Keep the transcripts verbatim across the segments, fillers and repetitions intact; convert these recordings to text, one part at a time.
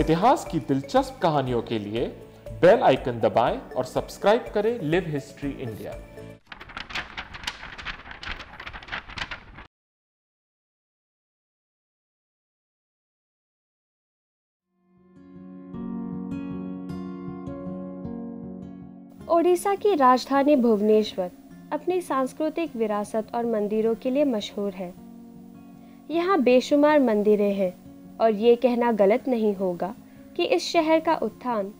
इतिहास की दिलचस्प कहानियों के लिए बेल आइकन दबाएं और सब्सक्राइब करें लिव हिस्ट्री इंडिया। ओडिशा की राजधानी भुवनेश्वर अपनी सांस्कृतिक विरासत और मंदिरों के लिए मशहूर है। यहाँ बेशुमार मंदिरें हैं और ये कहना गलत नहीं होगा कि इस शहर का उत्थान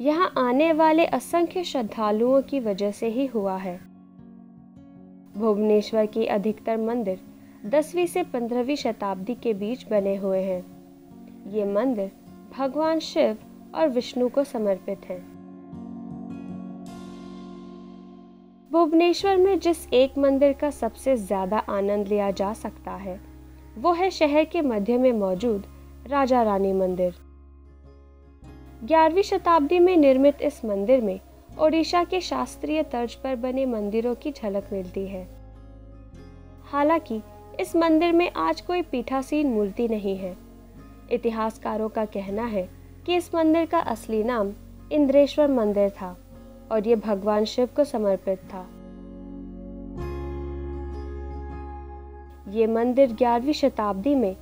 यहाँ आने वाले असंख्य श्रद्धालुओं की वजह से ही हुआ है। भुवनेश्वर की अधिकतर मंदिर दसवीं से पंद्रहवीं शताब्दी के बीच बने हुए हैं। ये मंदिर भगवान शिव और विष्णु को समर्पित हैं। भुवनेश्वर में जिस एक मंदिर का सबसे ज़्यादा आनंद लिया जा सकता है वो है शहर के मध्य में मौजूद राजारानी मंदिर। ग्यारहवीं शताब्दी में निर्मित इस मंदिर में ओडिशा के शास्त्रीय तर्ज पर बने मंदिरों की झलक मिलती है। हालांकि इस मंदिर में आज कोई पीठासीन मूर्ति नहीं है। इतिहासकारों का कहना है कि इस मंदिर का असली नाम इंद्रेश्वर मंदिर था और ये भगवान शिव को समर्पित था। ये मंदिर ग्यारहवीं शताब्दी में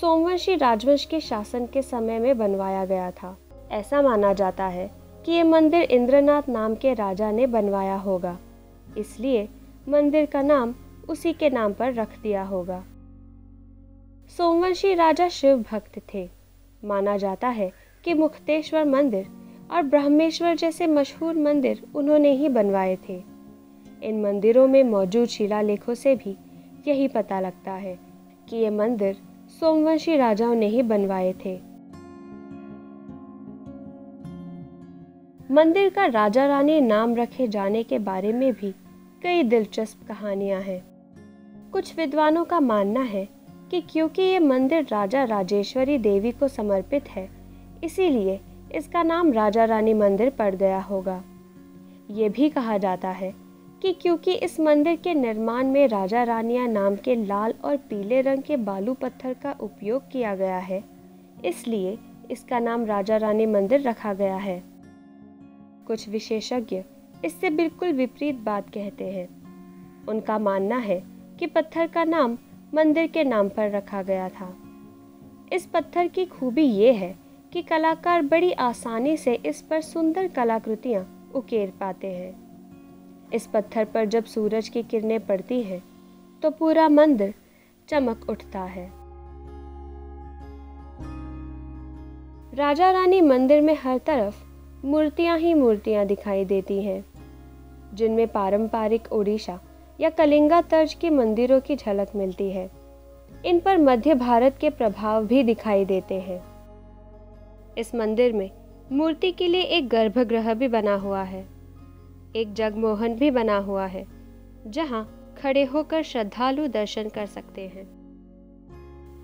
सोमवंशी राजवंश के शासन के समय में बनवाया गया था। ऐसा माना जाता है कि ये मंदिर इंद्रनाथ नाम के राजा ने बनवाया होगा, इसलिए मंदिर का नाम उसी के नाम पर रख दिया होगा। सोमवंशी राजा शिव भक्त थे। माना जाता है कि मुक्तेश्वर मंदिर और ब्रह्मेश्वर जैसे मशहूर मंदिर उन्होंने ही बनवाए थे। इन मंदिरों में मौजूद शिलालेखों से भी यही पता लगता है कि ये मंदिर सोमवंशी राजाओं ने ही बनवाए थे। मंदिर का राजारानी नाम रखे जाने के बारे में भी कई दिलचस्प कहानियां हैं। कुछ विद्वानों का मानना है कि क्योंकि ये मंदिर राजाराजेश्वरी देवी को समर्पित है, इसीलिए इसका नाम राजारानी मंदिर पड़ गया होगा। ये भी कहा जाता है कि क्योंकि इस मंदिर के निर्माण में राजा रानिया नाम के लाल और पीले रंग के बालू पत्थर का उपयोग किया गया है, इसलिए इसका नाम राजारानी मंदिर रखा गया है। कुछ विशेषज्ञ इससे बिल्कुल विपरीत बात कहते हैं। उनका मानना है कि पत्थर का नाम मंदिर के नाम पर रखा गया था। इस पत्थर की खूबी ये है कि कलाकार बड़ी आसानी से इस पर सुंदर कलाकृतियां उकेर पाते हैं। इस पत्थर पर जब सूरज की किरणें पड़ती हैं तो पूरा मंदिर चमक उठता है। राजारानी मंदिर में हर तरफ मूर्तियां ही मूर्तियां दिखाई देती हैं, जिनमें पारंपरिक ओडिशा या कलिंगा तर्ज के मंदिरों की झलक मिलती है। इन पर मध्य भारत के प्रभाव भी दिखाई देते हैं। इस मंदिर में मूर्ति के लिए एक गर्भगृह भी बना हुआ है। एक जगमोहन भी बना हुआ है, जहां खड़े होकर श्रद्धालु दर्शन कर सकते हैं।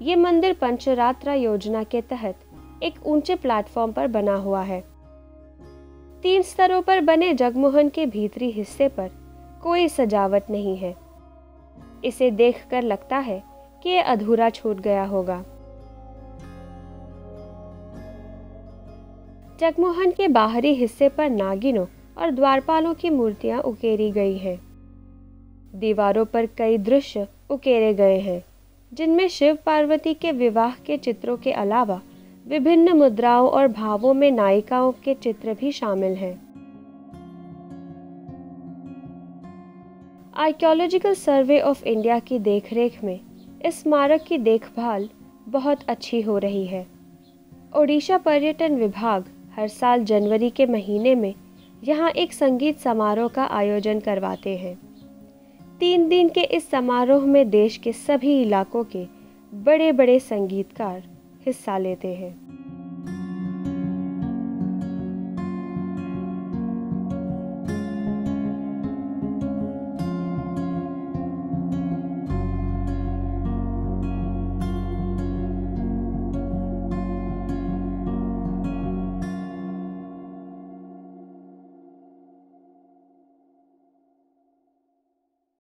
ये मंदिर पंचरात्रा योजना के तहत एक ऊंचे प्लेटफॉर्म पर बना हुआ है। तीन स्तरों पर बने जगमोहन के भीतरी हिस्से पर कोई सजावट नहीं है। इसे देखकर लगता है कि यह अधूरा छूट गया होगा। जगमोहन के बाहरी हिस्से पर नागिनों और द्वारपालों की मूर्तियां उकेरी गई हैं। दीवारों पर कई दृश्य उकेरे गए हैं, जिनमें शिव पार्वती के विवाह के चित्रों के अलावा विभिन्न मुद्राओं और भावों में नायिकाओं के चित्र भी शामिल हैं। आर्कियोलॉजिकल सर्वे ऑफ इंडिया की देखरेख में इस स्मारक की देखभाल बहुत अच्छी हो रही है। ओडिशा पर्यटन विभाग हर साल जनवरी के महीने में यहाँ एक संगीत समारोह का आयोजन करवाते हैं। तीन दिन के इस समारोह में देश के सभी इलाकों के बड़े बड़े संगीतकार हिस्सा लेते हैं।